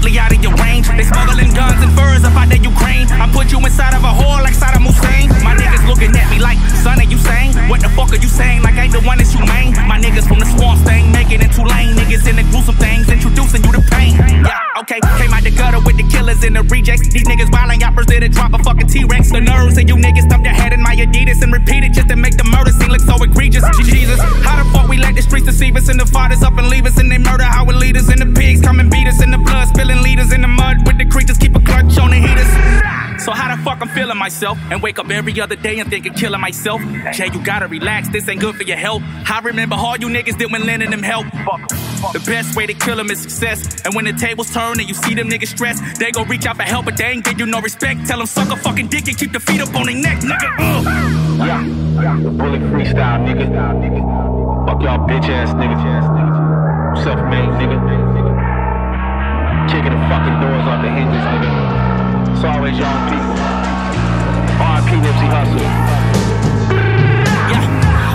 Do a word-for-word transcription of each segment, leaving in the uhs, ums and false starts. simply out of your range. They smuggling guns and furs up out the Ukraine. I put you inside of a hole like Saddam Hussein. My niggas looking at me like, son, are you sane? What the fuck are you saying? Like, I ain't the one that's humane. My niggas from the swamp thing, making it in Tulane. Niggas in the gruesome things, introducing you to pain. Yeah, okay, came out the gutter with the killers and the rejects. These niggas wildin', y'all first did a drop a fucking T-Rex. The nerves of you niggas stuffed their head in my Adidas and repeated just to make the murder scene look so egregious. Jesus, how the fuck we let the streets deceive us and the fathers up and leave us and they murder our leaders and the pigs come and beat us in the blood, spilling leaders in the mud with the creatures, keep a clutch on the heaters. So how the fuck I'm feeling myself and wake up every other day and think of killing myself? Jay, you gotta relax, this ain't good for your health. I remember all you niggas did when lending them help. The best way to kill them is success. And when the tables turn and you see them niggas stressed, they gon' reach out for help but they ain't give you no respect. Tell them suck a fucking dick and keep the feet up on their neck, nigga. Ugh. Yeah, yeah, the bullet freestyle, nigga. Fuck y'all bitch ass niggas. Self-made nigga. Kicking the fucking doors off the hinges, nigga. It's always young people. R I P Nipsey Hussle. Yeah,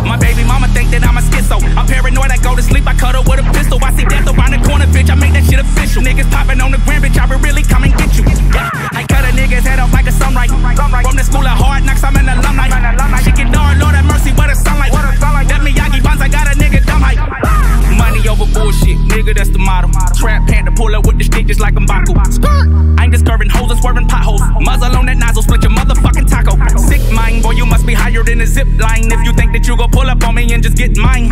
my baby mama think that I'm a schizo. I'm paranoid, I go to sleep, I cuddle with a pistol. I see death around the corner, bitch, I make that shit official. Niggas popping on the gram, bitch, I would really come and get you. Yeah, I cut a nigga's head off like a sunrise. From the school of hard knocks, I'm an alumni. Shit get dark, Lord have mercy, what a sunlight. That Miyagi buns, I got a nigga dumb hype. Money over bullshit, nigga, that's the motto. Trap panda, pull up with the stick just like a Mbaku. I ain't just curving hoes and swerving potholes. Muzzle on that nozzle, split your motherfucking taco. Sick mind, boy, you must be higher than a zip line if you think that you gon' pull up on me and just get mine.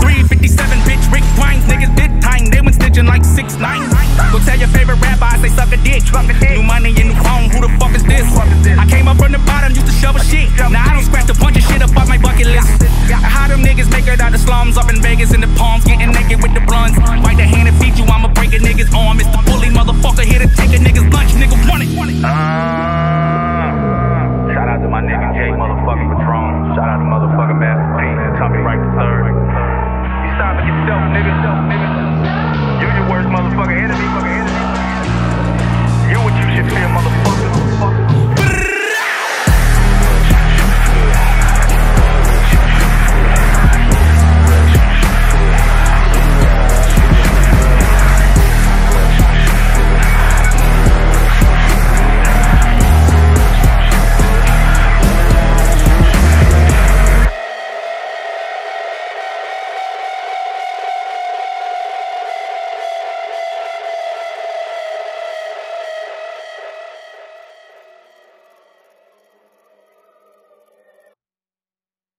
three fifty-seven, bitch, Rick Grimes, niggas did time. They went stitching like six nine. Go tell your favorite rabbi, say suck a dick. New money and new phone, who the fuck is this? I came up from the bottom, used to shovel shit. Now I don't scratch a bunch of shit up off my bucket list. How them niggas make it out the slums up in Vegas in the palms, getting naked with the blunts. Right the hand and feed you, I'ma break a nigga's arm. It's the bully motherfucker here to take a nigga's lunch. Nigga want it. Uh, shout out to my nigga Jay, motherfucker.